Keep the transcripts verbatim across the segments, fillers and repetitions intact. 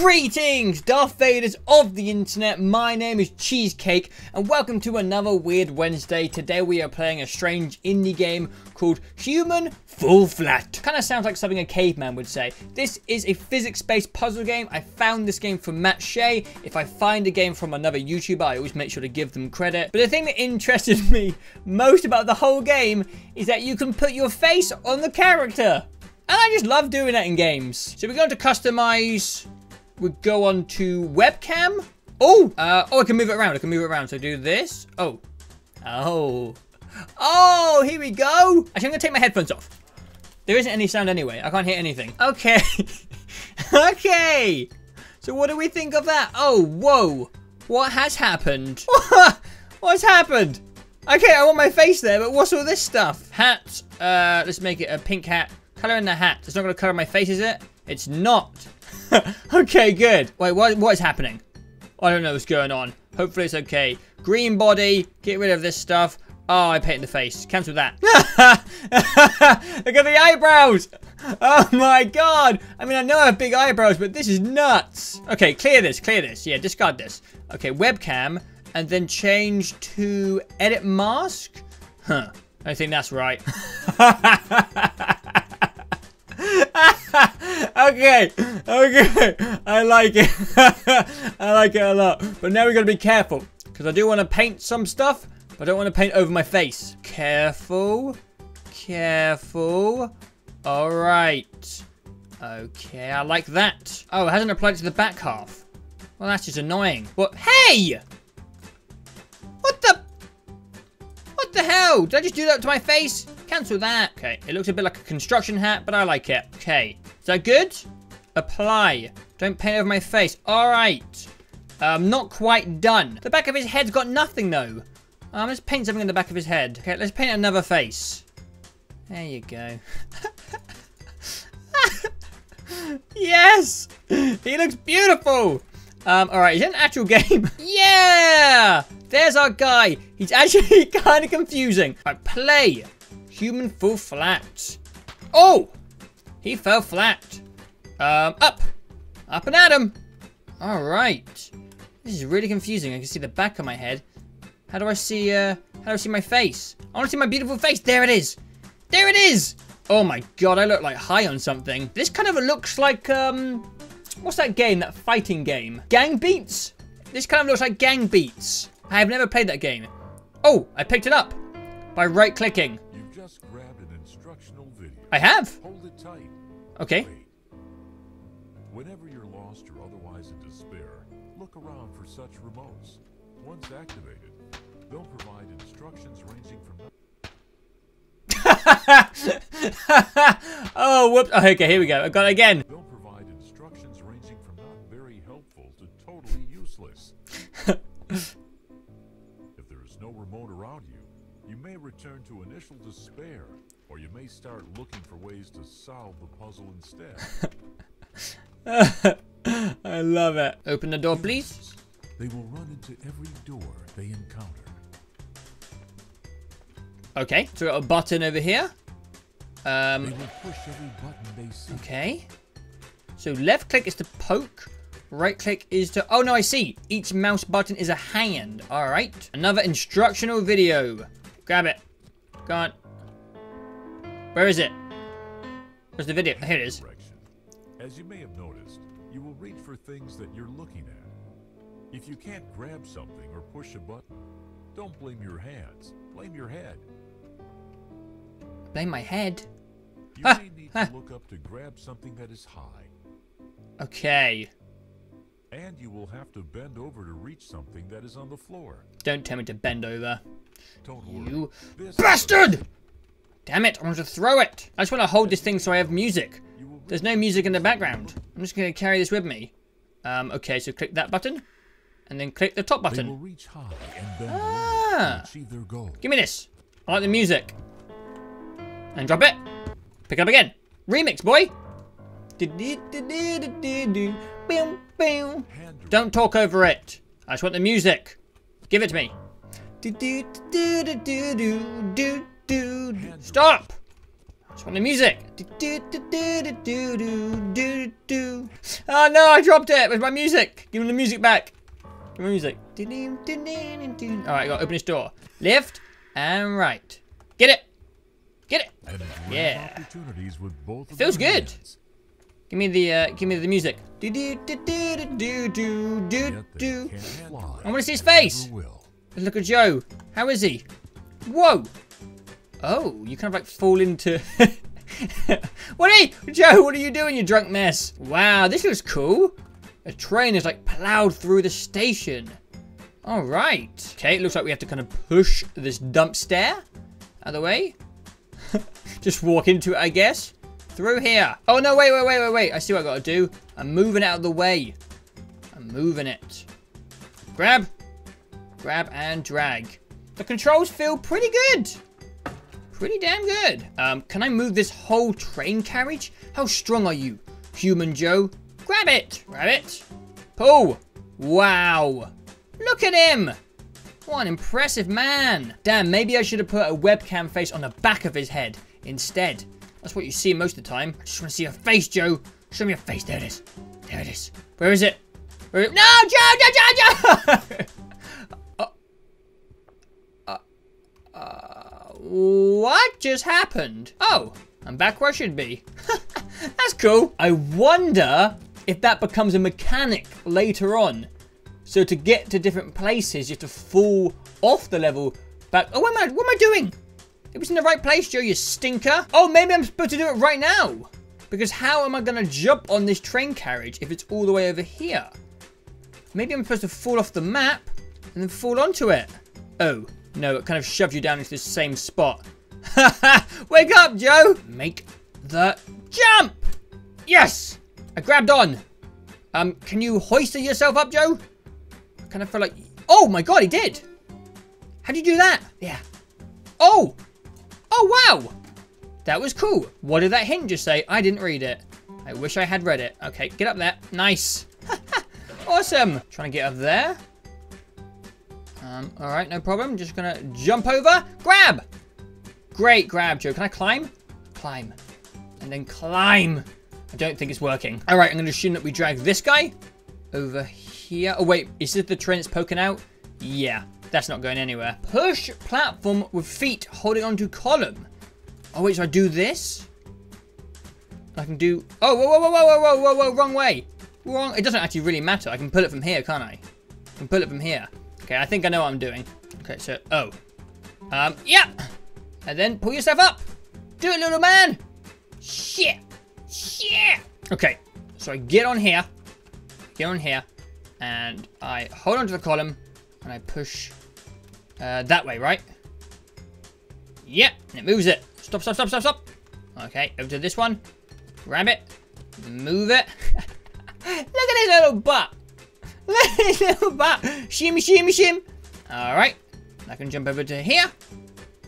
Greetings, Darth Vaders of the internet. My name is Cheesecake and welcome to another Weird Wednesday. Today we are playing a strange indie game called Human Fall Flat. Kind of sounds like something a caveman would say. This is a physics-based puzzle game. I found this game from Matt Shea. If I find a game from another YouTuber, I always make sure to give them credit. But the thing that interested me most about the whole game is that you can put your face on the character. And I just love doing that in games. So we're going to customize. We go on to webcam. Oh, uh, oh, I can move it around. I can move it around. So do this. Oh, oh, oh, here we go. Actually, I'm gonna take my headphones off. There isn't any sound anyway. I can't hear anything. Okay. Okay. So what do we think of that? Oh, whoa. What has happened? What's happened? Okay, I want my face there, but what's all this stuff? Hat. Uh, let's make it a pink hat. Color in the hat. It's not gonna color my face, is it? It's not. Okay, good. Wait, what, what is happening? I don't know what's going on. Hopefully it's okay. Green body. Get rid of this stuff. Oh, I painted the face. Cancel that. Look at the eyebrows. Oh my god. I mean, I know I have big eyebrows, but this is nuts. Okay, clear this. Clear this. Yeah, discard this. Okay, webcam. And then change to edit mask. Huh. I think that's right. Okay, okay, I like it. I like it a lot. But now we gotta be careful, because I do want to paint some stuff, but I don't want to paint over my face. Careful, careful. All right. Okay, I like that. Oh, it hasn't applied to the back half. Well, that's just annoying. What? Hey! What the? What the hell? Did I just do that to my face? Cancel that. Okay, it looks a bit like a construction hat, but I like it. Okay, is that good? Apply. Don't paint over my face. All right. Um, not quite done. The back of his head's got nothing, though. Um, let's paint something on the back of his head. Okay, let's paint another face. There you go. Yes! He looks beautiful! Um, all right, is it an actual game? Yeah! There's our guy. He's actually kind of confusing. All right, play. Human fall flat. Oh! He fell flat. Um, up. Up and at him. All right. This is really confusing. I can see the back of my head. How do I see, uh, how do I see my face? I want to see my beautiful face. There it is. There it is. Oh my god, I look like high on something. This kind of looks like, um, what's that game? That fighting game? Gang Beats? This kind of looks like Gang Beats. I have never played that game. Oh, I picked it up by right-clicking. Grabbed an instructional video. I have. Hold it tight. Okay. Wait. Whenever you're lost or otherwise in despair, look around for such remotes. Once activated, they'll provide instructions ranging from. Oh, whoops. Oh, okay, here we go. I got it again. They'll provide instructions ranging from not very helpful to totally useless. If there is no remote around you, you may return to initial despair, or you may start looking for ways to solve the puzzle instead. I love it. Open the door, please. They will run into every door they encounter. Okay, so we got a button over here. Um, they will push every button they see. Okay. So left click is to poke. Right click is to... Oh, no, I see. Each mouse button is a hand. All right. Another instructional video. Grab it. Go on. Where is it? Where's the video? Here it is. As you may have noticed, you will reach for things that you're looking at. If you can't grab something or push a button, don't blame your hands. Blame your head. Blame my head? You ah, may need ah. to look up to grab something that is high. Okay. And you will have to bend over to reach something that is on the floor. Don't tell me to bend over. You bastard! Damn it, I want to throw it. I just want to hold this thing so I have music. There's no music in the background. I'm just going to carry this with me. Um, okay, so click that button. And then click the top button. Ah! Give me this. I like the music. And drop it. Pick it up again. Remix, boy! Don't talk over it. I just want the music. Give it to me. Do, do, do, do, do, do, do, do. Stop! Turn the music. Oh no, I dropped it with my music. Give me the music back. Give me the music. Alright, I gotta open this door. Left and right. Get it. Get it. Yeah. It feels good. Give me the, uh, give me the music. Do do do do do do do do. I want to see his face. Look at Joe. How is he? Whoa. Oh, you kind of like fall into. What are you, Joe? What are you doing, you drunk mess? Wow, this looks cool. A train is like plowed through the station. All right. Okay, it looks like we have to kind of push this dump stair out of the way. Just walk into it, I guess. Through here. Oh no, wait, wait, wait, wait, wait. I see what I gotta do. I'm moving out of the way. I'm moving it. Grab. Grab and drag. The controls feel pretty good. Pretty damn good. Um, can I move this whole train carriage? How strong are you, Human Joe? Grab it. Grab it. Pull. Wow. Look at him. What an impressive man. Damn, maybe I should have put a webcam face on the back of his head instead. That's what you see most of the time. I just want to see your face, Joe. Show me your face. There it is. There it is. Where is it? Where is it? No, Joe, Joe, Joe, Joe! uh, uh, uh, what just happened? Oh, I'm back where I should be. That's cool. I wonder if that becomes a mechanic later on. So to get to different places, you have to fall off the level back. Oh, what am I, what am I doing? It was in the right place, Joe, you stinker. Oh, maybe I'm supposed to do it right now. Because how am I going to jump on this train carriage if it's all the way over here? Maybe I'm supposed to fall off the map and then fall onto it. Oh, no, it kind of shoved you down into this same spot. Wake up, Joe. Make the jump. Yes, I grabbed on. Um, can you hoist yourself up, Joe? I kind of feel like... Oh, my God, he did. How do you do that? Yeah. Oh. Oh, wow! That was cool. What did that hint just say? I didn't read it. I wish I had read it. Okay, get up there. Nice. Awesome. Trying to get up there. Um, all right, no problem. Just gonna jump over. Grab! Great grab, Joe. Can I climb? Climb. And then climb. I don't think it's working. All right, I'm gonna assume that we drag this guy over here. Oh, wait. Is this the train that's poking out? Yeah. That's not going anywhere. Push platform with feet holding onto column. Oh, wait, so I do this? I can do... Oh, whoa, whoa, whoa, whoa, whoa, whoa, whoa, wrong way. Wrong. It doesn't actually really matter. I can pull it from here, can't I? I can pull it from here. Okay, I think I know what I'm doing. Okay, so... Oh. Um, yeah. And then pull yourself up. Do it, little man. Shit. Shit. Okay, so I get on here. Get on here. And I hold onto the column. And I push uh, that way, right? Yep, yeah, it moves it. Stop, stop, stop, stop, stop. Okay, over to this one. Grab it. Move it. Look at his little butt. Look at his little butt. Shimmy, shimmy, shim. All right. I can jump over to here.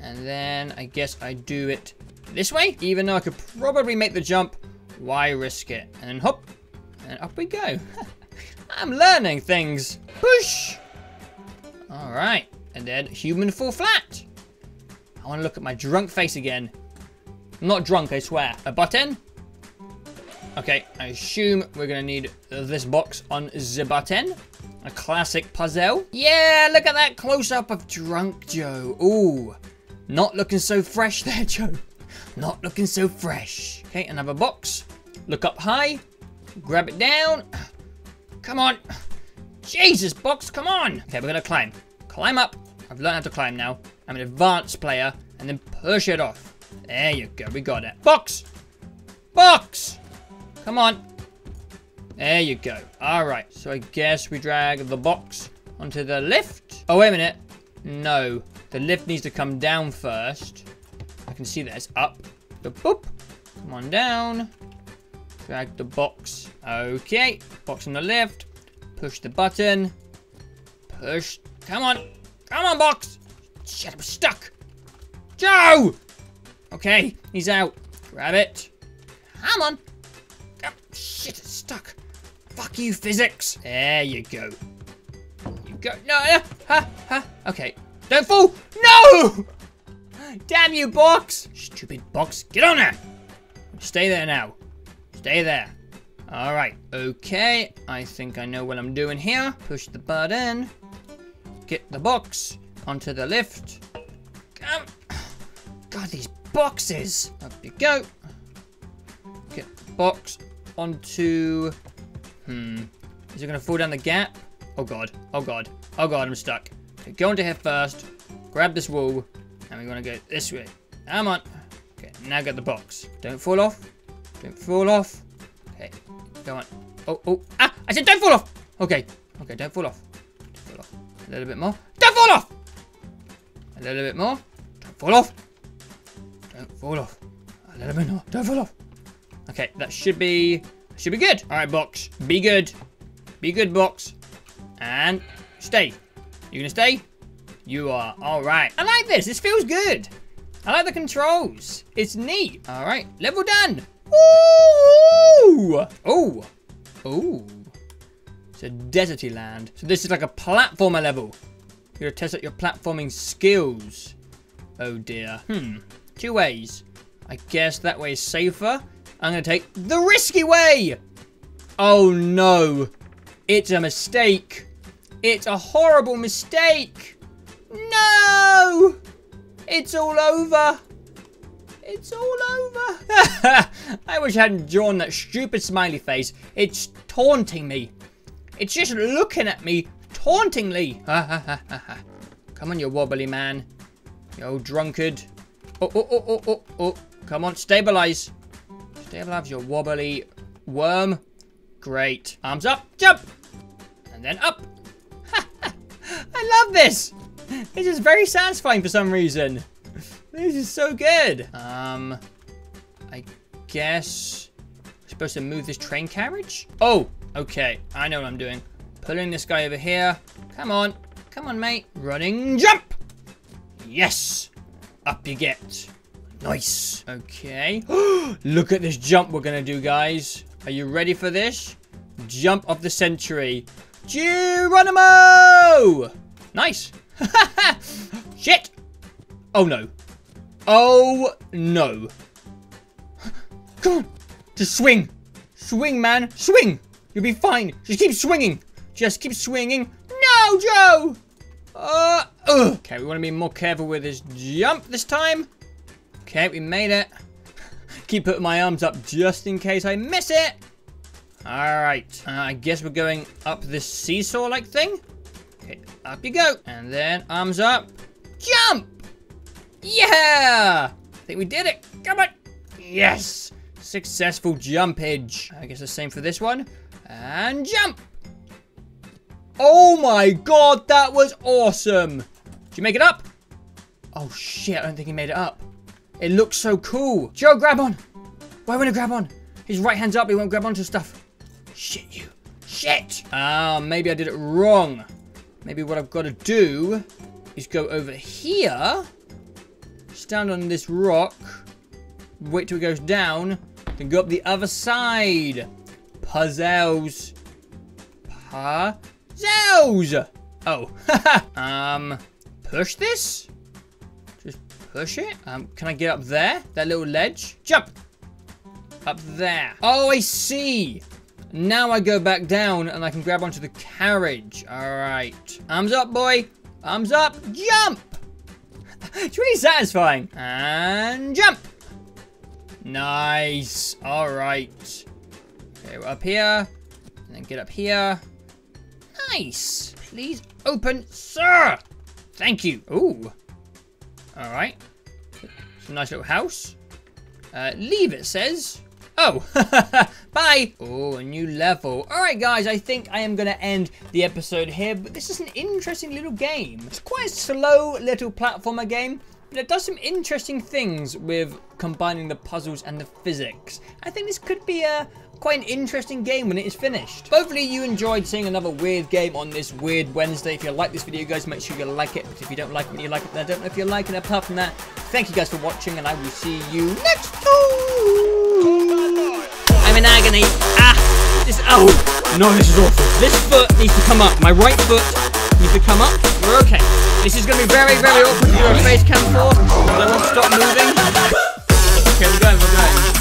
And then I guess I do it this way. Even though I could probably make the jump, why risk it? And then hop. And up we go. I'm learning things. Push. All right, and then Human Fall Flat. I want to look at my drunk face again. I'm not drunk, I swear. A button. Okay, I assume we're going to need this box on the button. A classic puzzle. Yeah, look at that close-up of drunk Joe. Ooh, not looking so fresh there, Joe. Not looking so fresh. Okay, another box. Look up high. Grab it down. Come on. Jesus, box, come on. Okay, we're gonna climb. Climb up. I've learned how to climb now. I'm an advanced player. And then push it off. There you go, we got it. Box! Box! Come on. There you go. All right, so I guess we drag the box onto the lift. Oh, wait a minute. No, the lift needs to come down first. I can see that it's up. Boop. Come on down. Drag the box. Okay, box on the lift. Push the button. Push. Come on. Come on, box. Shit, I'm stuck. Joe! Okay, he's out. Grab it. Come on. Oh, shit, it's stuck. Fuck you, physics. There you go. You go. No, no. Ha, ha. Okay. Don't fall. No! Damn you, box! Stupid box, get on there! Stay there now. Stay there. Alright, okay. I think I know what I'm doing here. Push the button. Get the box onto the lift. Come. God, these boxes! Up you go. Get the box onto... Hmm. Is it gonna fall down the gap? Oh god, oh god, oh god, I'm stuck. Okay, go into here first. Grab this wall. And we're gonna go this way. Come on. Okay, now get the box. Don't fall off. Don't fall off. Okay, go on. Oh, oh, ah! I said don't fall off! Okay, okay, don't fall off. Don't fall off. A little bit more. Don't fall off! A little bit more. Don't fall off. Don't fall off. A little bit more. Don't fall off. Okay, that should be... Should be good. Alright, box. Be good. Be good, box. And stay. You gonna stay? You are. Alright. I like this. This feels good. I like the controls. It's neat. Alright. Level done. Ooh. Oh. Oh. It's a deserty land. So this is like a platformer level. You're gonna test out your platforming skills. Oh dear. Hmm. Two ways. I guess that way is safer. I'm gonna take the risky way! Oh no! It's a mistake! It's a horrible mistake! No! It's all over! It's all over! I wish I hadn't drawn that stupid smiley face. It's taunting me. It's just looking at me tauntingly. Come on, you wobbly man. You old drunkard. Oh, oh, oh, oh, oh, oh. Come on, stabilize. Stabilize your wobbly worm. Great. Arms up, jump, and then up. I love this. This is very satisfying for some reason. This is so good. Um, I guess I'm supposed to move this train carriage? Oh, okay. I know what I'm doing. Pulling this guy over here. Come on. Come on, mate. Running jump. Yes. Up you get. Nice. Okay. Look at this jump we're going to do, guys. Are you ready for this? Jump of the century. Geronimo! Nice. Shit. Oh, no. Oh, no. Come on. Just swing. Swing, man. Swing. You'll be fine. Just keep swinging. Just keep swinging. No, Joe. Uh, ugh. Okay, we want to be more careful with this jump this time. Okay, we made it. Keep putting my arms up just in case I miss it. All right. Uh, I guess we're going up this seesaw-like thing. Okay, up you go. And then arms up. Jump! Yeah! I think we did it. Come on. Yes! Successful jumpage. I guess the same for this one. And jump! Oh my god, that was awesome. Did you make it up? Oh shit, I don't think he made it up. It looks so cool. Joe, grab on. Why won't he grab on? His right hand's up. He won't grab onto stuff. Shit, you. Shit. Ah, uh, maybe I did it wrong. Maybe what I've got to do is go over here, stand on this rock, wait till it goes down, then go up the other side. Puzzles. Puzzles. Oh. um, push this? Push it. Um, can I get up there? That little ledge? Jump! Up there. Oh, I see! Now I go back down and I can grab onto the carriage. Alright. Arms up, boy! Arms up! Jump! It's really satisfying. And jump! Nice! Alright. Okay, we're up here. And then get up here. Nice! Please open, sir! Thank you. Ooh. Alright. It's a nice little house. Uh, leave, it says. Oh, bye. Oh, a new level. Alright, guys, I think I am going to end the episode here, but this is an interesting little game. It's quite a slow little platformer game, but it does some interesting things with combining the puzzles and the physics. I think this could be a... quite an interesting game when it is finished. Hopefully you enjoyed seeing another weird game on this Weird Wednesday. If you like this video, guys, make sure you like it. But if you don't like it, you like it. I don't know if you like it. Apart from that, thank you guys for watching, and I will see you next time. I'm in agony. Ah, this. Oh no, this is awful. This foot needs to come up. My right foot needs to come up. We're okay. This is going to be very, very awkward to do a face cam for, because I won't stop moving. Okay, we're going, we're going.